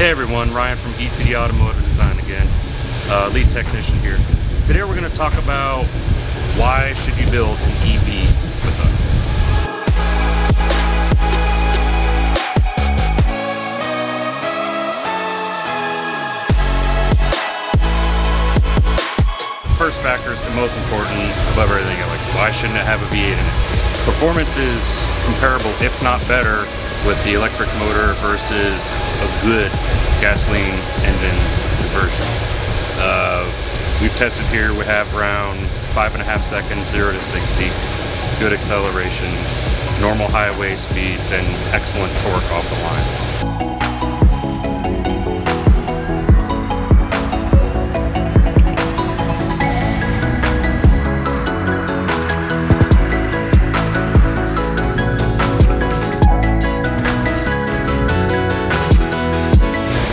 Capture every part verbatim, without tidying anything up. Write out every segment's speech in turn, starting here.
Hey everyone, Ryan from E C D Automotive Design again, uh, lead technician here. Today we're going to talk about why should you build an E V with us. The first factor is the most important above everything. Like, why shouldn't it have a V eight in it? Performance is comparable, if not better, with the electric motor versus a good gasoline engine conversion. Uh, we've tested here, we have around five and a half seconds, zero to sixty, good acceleration, normal highway speeds, and excellent torque off the line.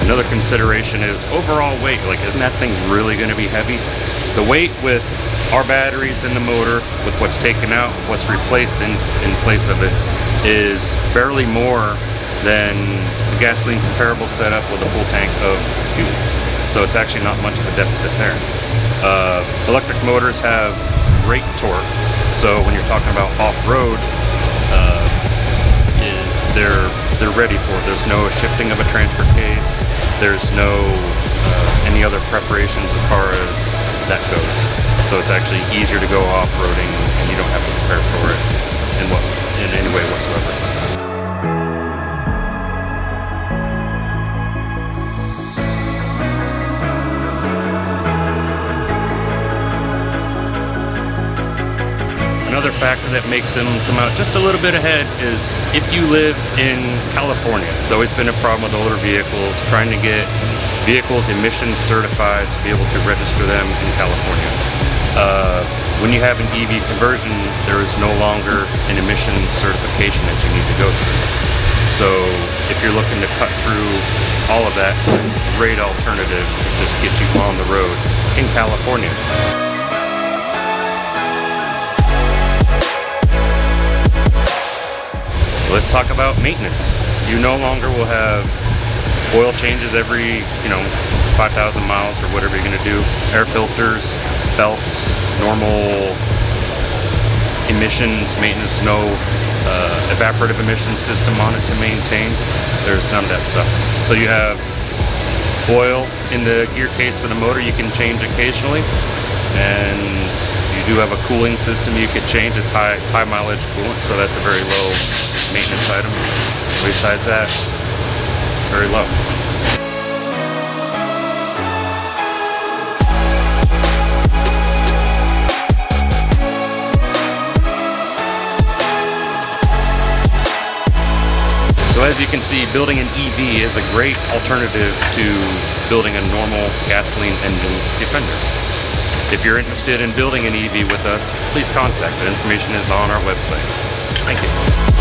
Another consideration is overall weight. Like, isn't that thing really going to be heavy? The weight with our batteries in the motor, with what's taken out, what's replaced in, in place of it, is barely more than the gasoline comparable setup with a full tank of fuel. So it's actually not much of a deficit there. Uh, electric motors have great torque. So when you're talking about off-road, uh, they're they're ready for it. There's no shifting of a transfer case. There's no uh, any other preparations as far as that goes. So it's actually easier to go off-roading, and you don't have to prepare for it in what in any way whatsoever. Another factor that makes them come out just a little bit ahead is if you live in California. It's always been a problem with older vehicles, trying to get vehicles emissions certified to be able to register them in California. Uh, when you have an E V conversion, there is no longer an emissions certification that you need to go through. So if you're looking to cut through all of that, great alternative to just get you on the road in California. Let's talk about maintenance. You no longer will have oil changes every, you know, five thousand miles or whatever you're gonna do. Air filters, belts, normal emissions maintenance, no uh, evaporative emissions system on it to maintain. There's none of that stuff. So you have oil in the gear case of the motor you can change occasionally, and you do have a cooling system you could change. It's high, high mileage coolant, so that's a very low maintenance item. Besides that, it's very low. So as you can see, building an E V is a great alternative to building a normal gasoline engine Defender. If you're interested in building an E V with us, please contact. The information is on our website. Thank you.